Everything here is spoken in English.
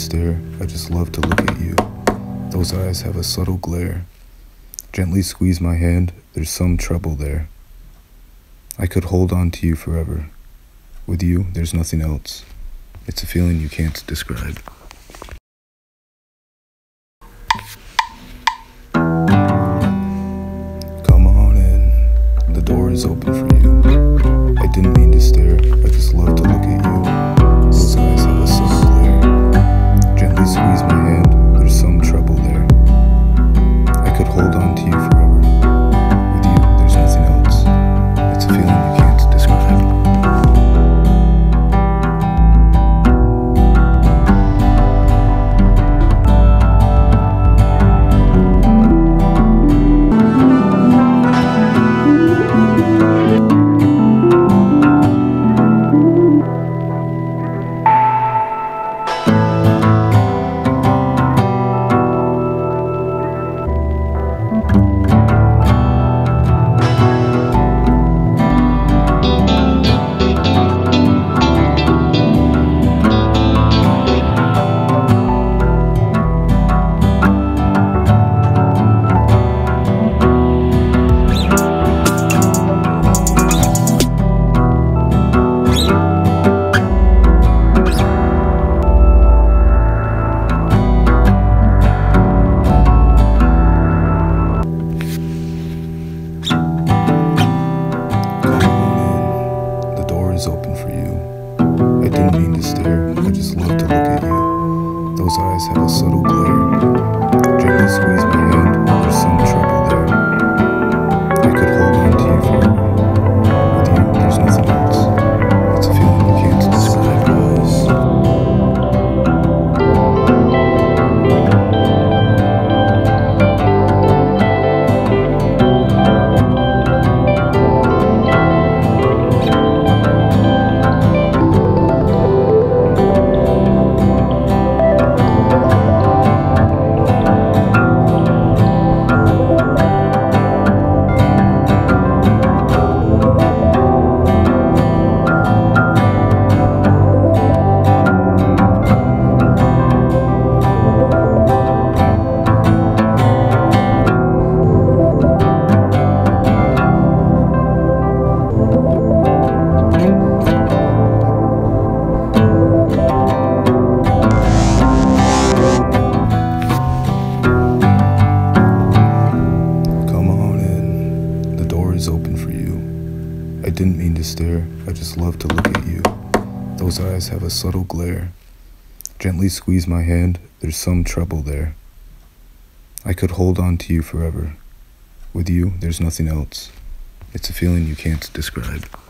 stare, I just love to look at you. Those eyes have a subtle glare. Gently squeeze my hand, there's some trouble there. I could hold on to you forever. With you, there's nothing else. It's a feeling you can't describe. Come on in, the door is open for you. I didn't mean to stare, I just love to look at you. Those eyes have a subtle glare. Gently squeeze my hand. Hold on to you forever. With you, there's nothing else. It's a feeling you can't describe. Open for you. I didn't mean to stare, I just love to look at you. Those eyes have a subtle glare. Gently squeeze my hand, there's some trouble there. I could hold on to you forever. With you, there's nothing else. It's a feeling you can't describe. Open for you. I didn't mean to stare, I just love to look at you. Those eyes have a subtle glare. Gently squeeze my hand, there's some trouble there. I could hold on to you forever. With you, there's nothing else. It's a feeling you can't describe.